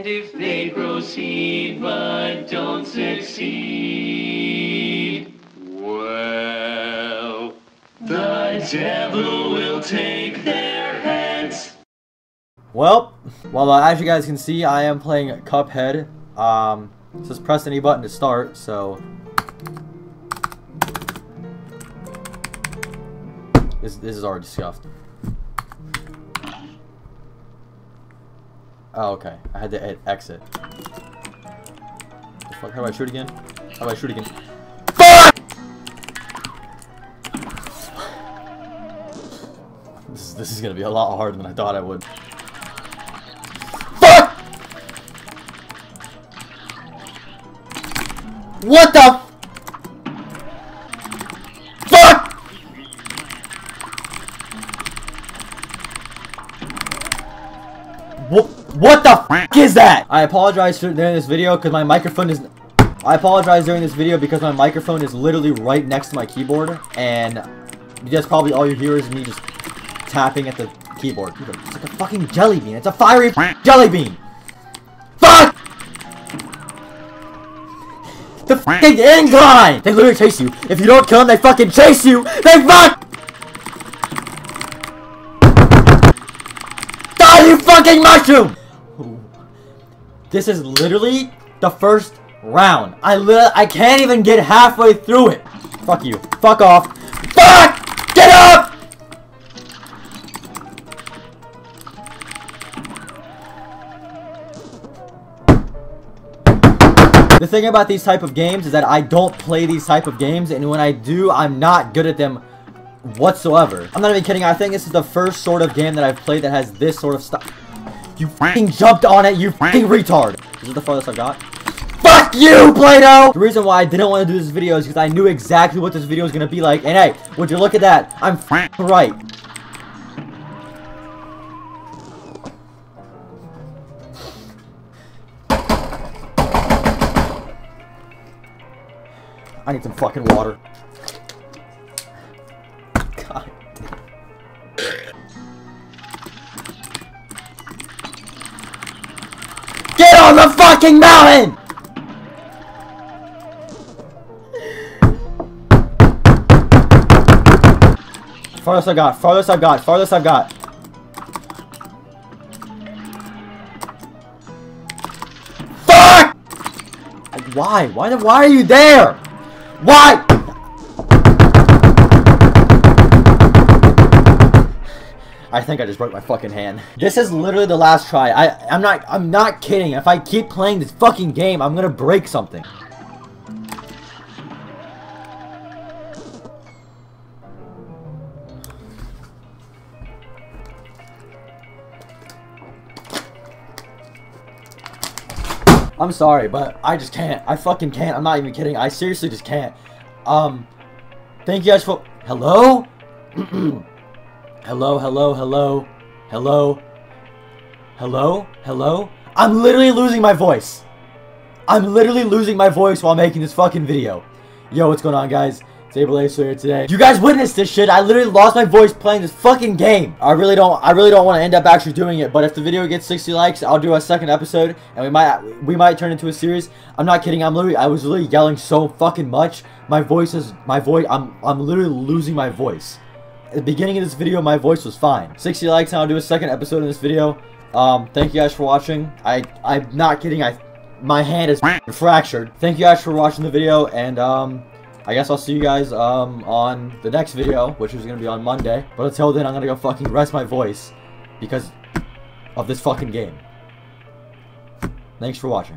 And if they proceed but don't succeed, well, the devil will take their heads. Well, as you guys can see, I am playing Cuphead. Just press any button to start, so... This is already scuffed. Oh, okay. I had to hit exit. The fuck? How do I shoot again? How do I shoot again? Fuck! This is gonna be a lot harder than I thought I would. Fuck! What the? What the f*** is that? I apologize during this video because my microphone is... I apologize during this video because my microphone is literally right next to my keyboard, and just probably all you hear is me just tapping at the keyboard. It's like a fucking jelly bean. It's a fiery jelly bean. Fuck! The fucking incline! They literally chase you. If you don't kill them, they fucking chase you. They fuck! Die, you fucking mushroom! This is literally the first round. I can't even get halfway through it. Fuck you. Fuck off. Fuck! Get up! The thing about these type of games is that I don't play these type of games, and when I do, I'm not good at them whatsoever. I'm not even kidding. I think this is the first sort of game that I've played that has this sort of stuff. You f***ing jumped on it, you f***ing retard! Is it the farthest I've got? Fuck you, Play-Doh! The reason why I didn't want to do this video is because I knew exactly what this video was going to be like. And hey, would you look at that? I'm f***ing right. I need some fucking water. God. Get on the fucking mountain! Farthest I got, farthest I got, farthest I got. Fuck! Why? Why are you there? Why? I think I just broke my fucking hand. This is literally the last try. I'm not kidding. If I keep playing this fucking game, I'm gonna break something. I'm sorry, but I just can't. I fucking can't. I'm not even kidding. I seriously just can't. Thank you guys for... Hello? Hello, hello, hello, hello, hello, hello. I'm literally losing my voice. I'm literally losing my voice while making this fucking video. Yo, what's going on, guys? It's Abel Acer here today. You guys witnessed this shit. I literally lost my voice playing this fucking game. I really don't want to end up actually doing it. But if the video gets 60 likes, I'll do a second episode, and we might turn into a series. I'm not kidding. I was literally yelling so fucking much. I'm literally losing my voice. At the beginning of this video, my voice was fine. 60 likes, and I'll do a second episode in this video. Thank you guys for watching. I'm not kidding. My hand is fractured. Thank you guys for watching the video, and I guess I'll see you guys on the next video, which is gonna be on Monday. But until then, I'm gonna go fucking rest my voice because of this fucking game. Thanks for watching.